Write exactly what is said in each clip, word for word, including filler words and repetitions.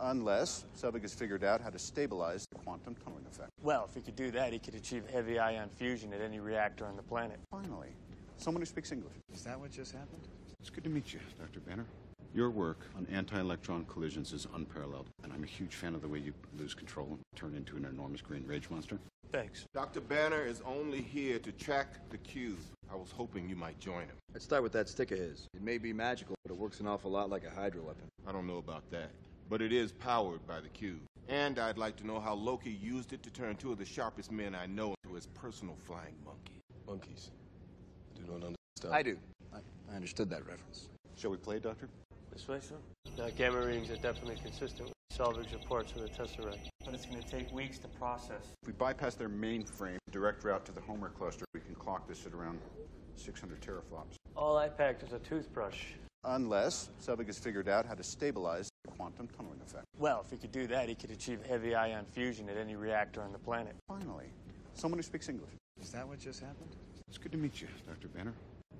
Unless Selvig has figured out how to stabilize the quantum tunneling effect. Well, if he could do that, he could achieve heavy ion fusion at any reactor on the planet. Finally, someone who speaks English. Is that what just happened? It's good to meet you, Doctor Banner. Your work on anti-electron collisions is unparalleled, and I'm a huge fan of the way you lose control and turn into an enormous green rage monster. Thanks. Doctor Banner is only here to track the cube. I was hoping you might join him. Let's start with that stick of his. It may be magical, but it works an awful lot like a HYDRA weapon. I don't know about that, but it is powered by the cube. And I'd like to know how Loki used it to turn two of the sharpest men I know into his personal flying monkey. Monkeys? Do not understand. I do. I, I understood that reference. Shall we play, Doctor? This way, sir? Now, gamma readings are definitely consistent with Selvig's reports from the Tesseract. But it's going to take weeks to process. If we bypass their mainframe, direct route to the Homer cluster, we can clock this at around six hundred teraflops. All I packed is a toothbrush. Unless Selvig has figured out how to stabilize the quantum tunneling effect. Well, if he could do that, he could achieve heavy ion fusion at any reactor on the planet. Finally, someone who speaks English. Is that what just happened? It's good to meet you, Doctor Banner.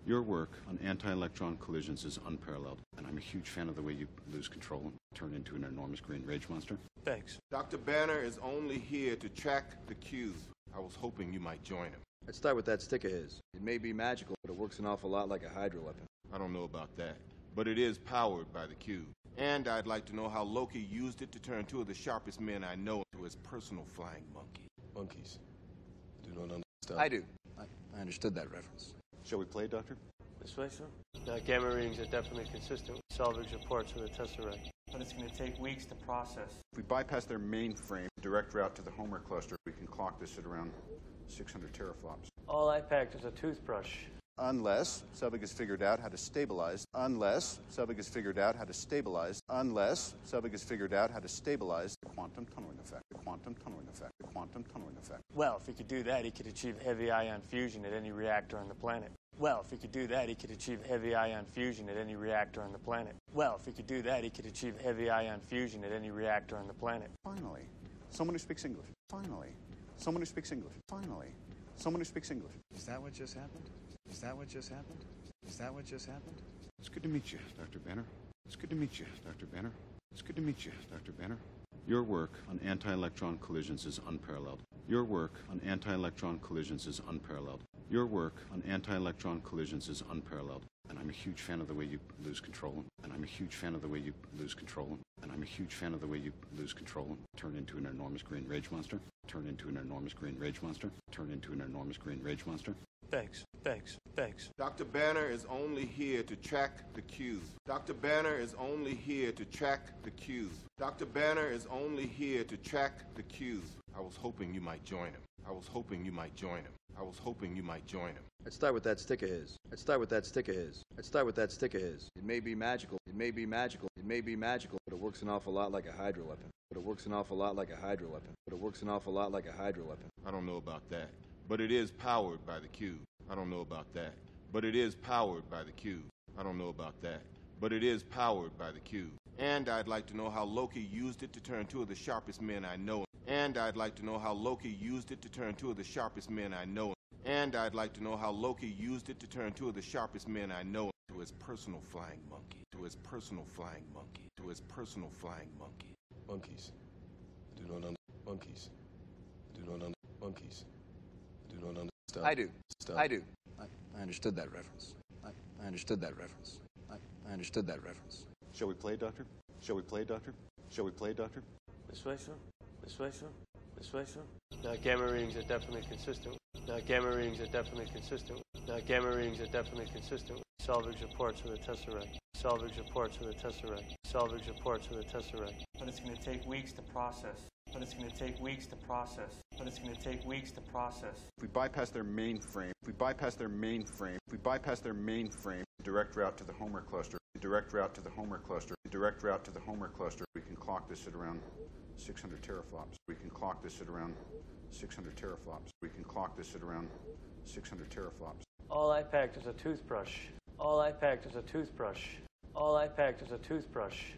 Your work on anti-electron collisions is unparalleled, and I'm a huge fan of the way you lose control and turn into an enormous green rage monster. Thanks. Doctor Banner is only here to track the cube. I was hoping you might join him. Let's start with that stick of his. It may be magical, but it works an awful lot like a HYDRA weapon. I don't know about that, but it is powered by the cube. And I'd like to know how Loki used it to turn two of the sharpest men I know into his personal flying monkey. Monkeys? Do not understand. I do. I, I understood that reference. Shall we play, Doctor? This way, sir? Now, gamma readings are definitely consistent with Selvig's reports from the Tesseract. But it's going to take weeks to process. If we bypass their mainframe, direct route to the Homer cluster, we can clock this at around six hundred teraflops. All I packed is a toothbrush. Unless Selvig has figured out how to stabilize. Unless Selvig has figured out how to stabilize. Unless Selvig has figured out how to stabilize the quantum tunneling effect. The quantum tunneling effect. The quantum tunneling effect. Well, if he could do that, he could achieve heavy ion fusion at any reactor on the planet. Well, if he could do that, he could achieve heavy ion fusion at any reactor on the planet. Well, if he could do that, he could achieve heavy ion fusion at any reactor on the planet. Finally, someone who speaks English. Finally, someone who speaks English. Finally, someone who speaks English. Is that what just happened? Is that what just happened? Is that what just happened? It's good to meet you, Doctor Banner. It's good to meet you, Doctor Banner. It's good to meet you, Doctor Banner. Your work on anti-electron collisions is unparalleled. Your work on anti-electron collisions is unparalleled. Your work on anti-electron collisions is unparalleled. And I'm a huge fan of the way you lose control. And I'm a huge fan of the way you lose control. And I'm a huge fan of the way you lose control. Turn into an enormous green rage monster. Turn into an enormous green rage monster. Turn into an enormous green rage monster. Thanks, thanks, thanks. Doctor Banner is only here to track the cube. Doctor Banner is only here to track the cube. Doctor Banner is only here to track the cube. I was hoping you might join him. I was hoping you might join him. I was hoping you might join him. Let's start with that stick of his. Let's start with that stick of his. Let's start with that stick of his. It may be magical. It may be magical. It may be magical, but it works an awful lot like a HYDRA weapon. But it works an awful lot like a HYDRA weapon. But it works an awful lot like a HYDRA weapon. I don't know about that. But it is powered by the cube. I don't know about that. But it is powered by the cube. I don't know about that. But it is powered by the cube. And I'd like to know how Loki used it to turn two of the sharpest men I know. And I'd like to know how Loki used it to turn two of the sharpest men I know. And I'd like to know how Loki used it to turn two of the sharpest men I know into his personal flying monkey. To his personal flying monkey. To his personal flying monkey. Monkeys. Do not understand. Monkeys. Do not understand. Monkeys. Do not understand. I do. Stop. I do. I, I understood that reference. I, I understood that reference. I, I understood that reference. Shall we play, Doctor? Shall we play, Doctor? Shall we play, Doctor? This way, sir? This way, sir? This way, sir? Now, gamma readings are definitely consistent. Now, gamma readings are definitely consistent. Now, gamma readings are definitely consistent. Selvig's reports from the Tesseract. Selvig's reports from the Tesseract. Selvig's reports from the Tesseract. But it's going to take weeks to process. But it's going to take weeks to process. But it's going to take weeks to process. If we bypass their mainframe, if we bypass their mainframe, if we bypass their mainframe, direct route to the Homer cluster, direct route to the Homer cluster, direct route to the Homer cluster, we can clock this at around six hundred teraflops. We can clock this at around six hundred teraflops. We can clock this at around six hundred teraflops. All I packed is a toothbrush. All I packed is a toothbrush. All I packed is a toothbrush.